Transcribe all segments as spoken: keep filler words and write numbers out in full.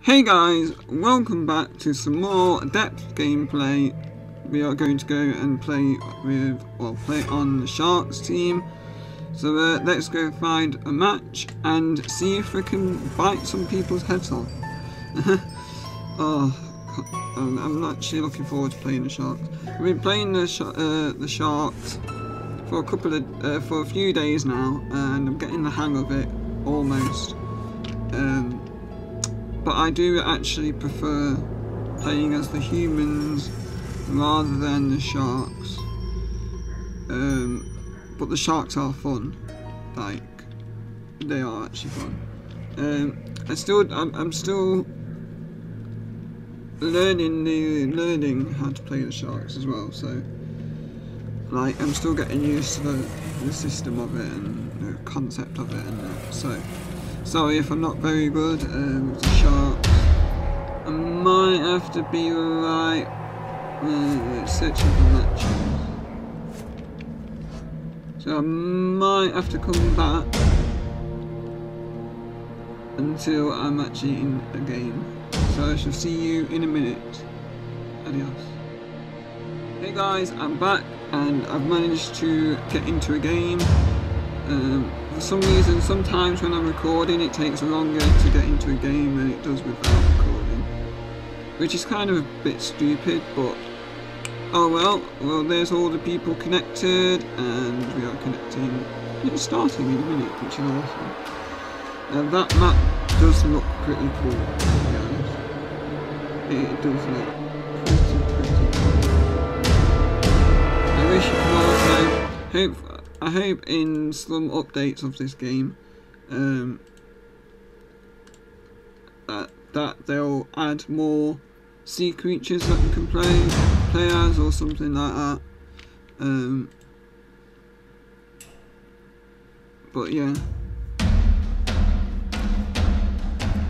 Hey guys, welcome back to some more depth gameplay. We are going to go and play with, well, play on the Sharks team. So uh, let's go find a match and see if we can bite some people's heads off. Oh, I'm, I'm actually looking forward to playing the Sharks. I've been playing the sh uh, the Sharks for a couple of uh, for a few days now, and I'm getting the hang of it almost. Um, But I do actually prefer playing as the humans rather than the sharks. Um, but the sharks are fun. Like, they are actually fun. Um, I still, I'm, I'm still learning the learning how to play the sharks as well. So, like, I'm still getting used to the, the system of it and the concept of it, and that, so. Sorry if I'm not very good um, with the sharks. I might have to be right uh, searching for matches. So I might have to come back until I'm actually in a game. So I shall see you in a minute. Adios. Hey guys, I'm back and I've managed to get into a game. Um, For some reason, sometimes when I'm recording, it takes longer to get into a game than it does without recording, which is kind of a bit stupid. But oh well. Well, there's all the people connected, and we are connecting. It's starting in a minute, which is awesome. And that map does look pretty cool, to be honest. It does look pretty, pretty cool. I wish you could also hope. I hope in some updates of this game um, that, that they'll add more sea creatures that you can play, play as or something like that. Um, but yeah.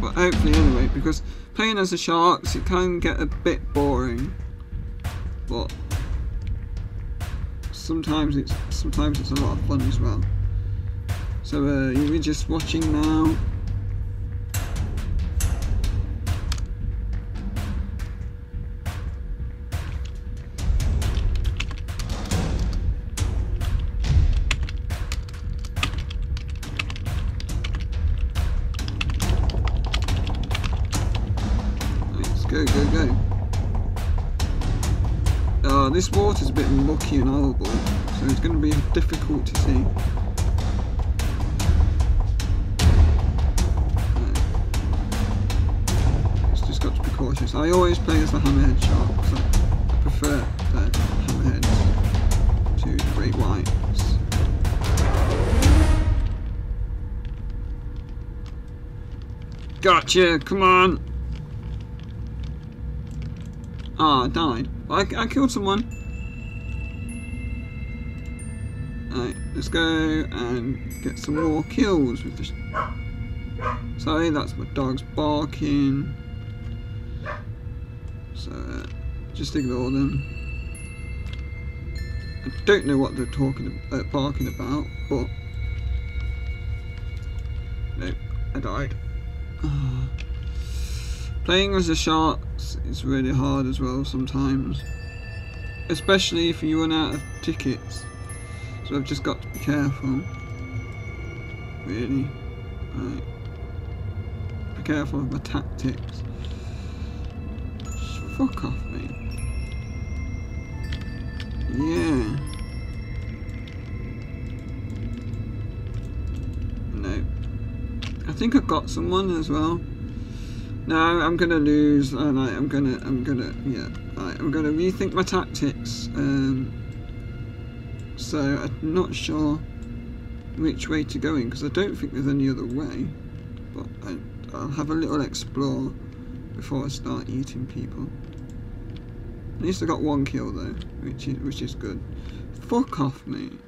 But hopefully anyway, because playing as the sharks, it can get a bit boring. But Sometimes it's sometimes it's a lot of fun as well. So uh, you're just watching now. Let's go, go, go. Uh, this water's a bit mucky and horrible, so it's going to be difficult to see. Right. It's just got to be cautious. I always play as the hammerhead shark, because I prefer the hammerheads to the great whites. Gotcha! Come on! Ah, oh, I died. I, I killed someone. Alright, let's go and get some more kills with this. Sorry, that's my dog's barking. So, uh, just ignore them. I don't know what they're talking, uh, barking about, but nope, I died. Oh. Playing as the sharks is really hard as well sometimes, especially if you run out of tickets, so I've just got to be careful, really. Right. Be careful of my tactics. Just fuck off, mate. Yeah. No. I think I got someone as well. No, I'm gonna lose. All right, I'm gonna, I'm gonna, yeah. All right, I'm gonna rethink my tactics. Um, so I'm not sure which way to go in, because I don't think there's any other way. But I, I'll have a little explore before I start eating people. At least I got one kill though, which is which is good. Fuck off, mate.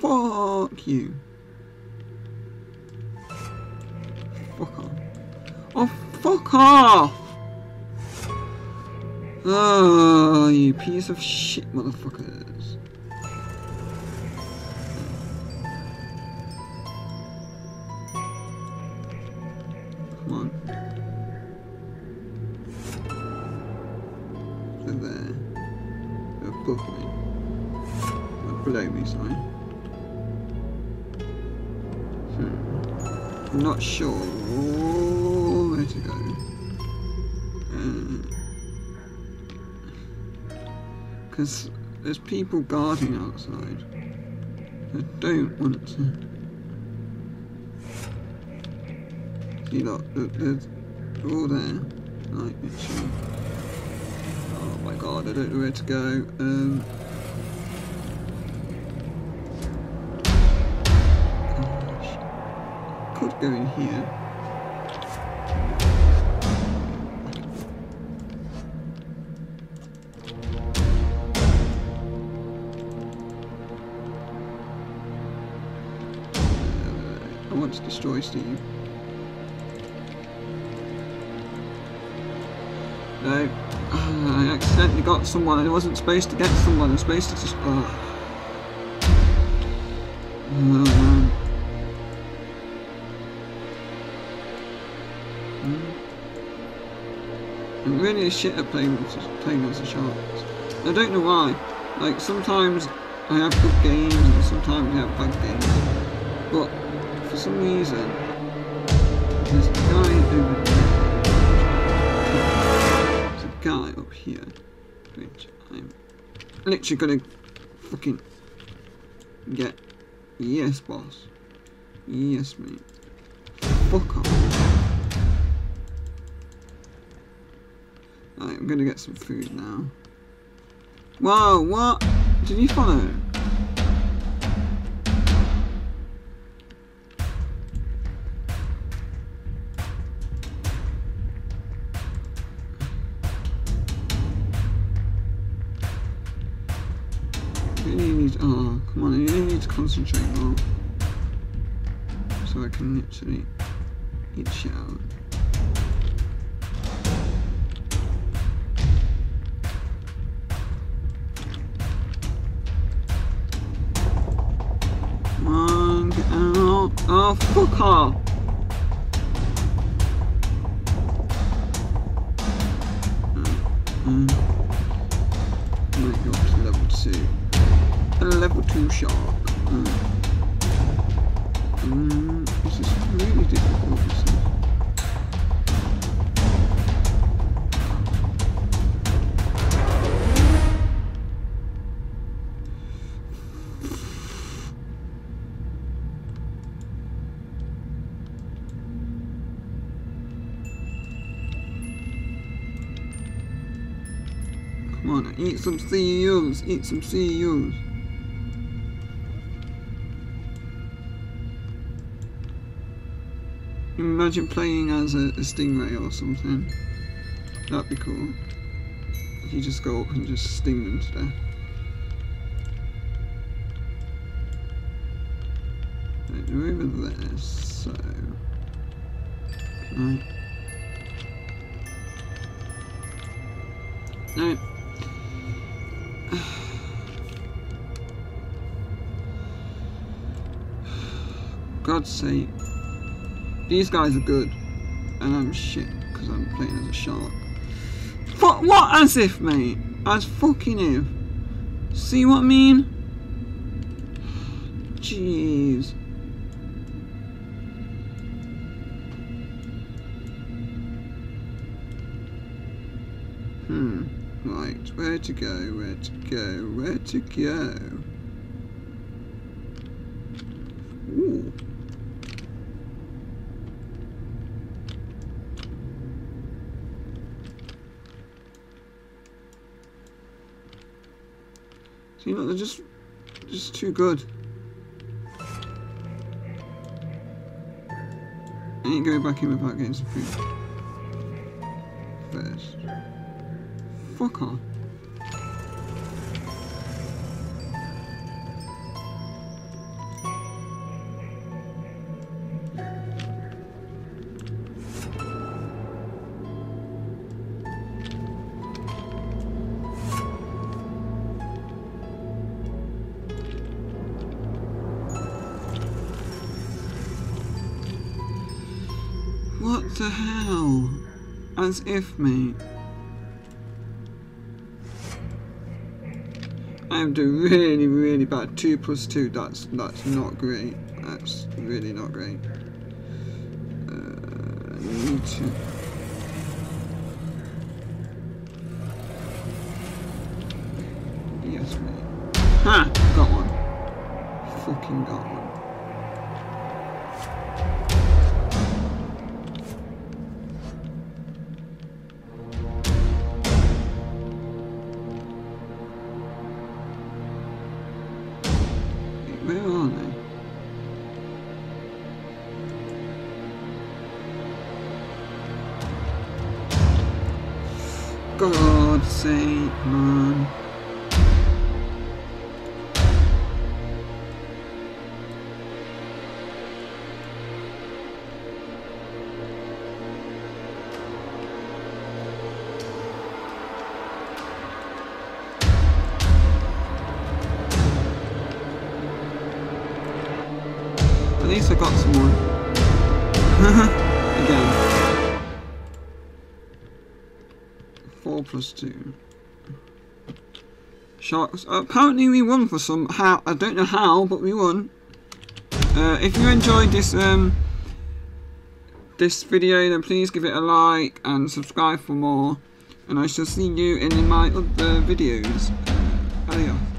Fuck you. Fuck off. Oh, fuck off! Oh, you piece of shit motherfuckers. one. So there. Above me. Or below me, sorry. Hmm. I'm not sure where to go. Because uh, there's people guarding outside. I don't want to. You lot, look, they're all there. Right, sure. Oh my god, I don't know where to go. Um, gosh. Could go in here. Uh, I want to destroy Steve. No, I accidentally got someone. I wasn't supposed to get someone. I was supposed to just. Oh. Um. I'm really a shit at playing with, playing with the sharks. I don't know why. Like sometimes I have good games and sometimes I have bad games. But for some reason, there's a guy over there. Guy up here, which I'm literally gonna fucking get. Yes, boss. Yes, mate. Fuck off. Right, I'm gonna get some food now. Whoa, what? Did you follow? Oh, come on, I really need to concentrate more. So I can literally eat shit out. Come on, get out. Oh, fuck off! Mm-hmm. I might go up to level two. A level two shark. Mm. Mm, this is really difficult. Come on, eat some sea eels. Eat some sea eels. Imagine playing as a, a stingray or something. That'd be cool. You just go up and just sting them to death. Right, they're over there, so. Right. No. God's sake. These guys are good, and I'm shit because I'm playing as a shark. What? What? As if, mate. As fucking if. See what I mean? Jeez. Hmm. Right. Where to go? Where to go? Where to go? Ooh. So, you know, they're just, just too good. I ain't going back in without getting some food. First. Fuck off. What the hell? As if, mate. I'm doing really, really bad. Two plus two, that's, that's not great. That's really not great. Uh, I need to... Yes, mate. Ha! Got one. Fucking got one. Where are they? God sake, man. At least I got some more. Again. Four plus two. Sharks. Uh, apparently we won for some how. I don't know how, but we won. Uh, if you enjoyed this um this video, then please give it a like and subscribe for more. And I shall see you in my other videos. Uh, adios.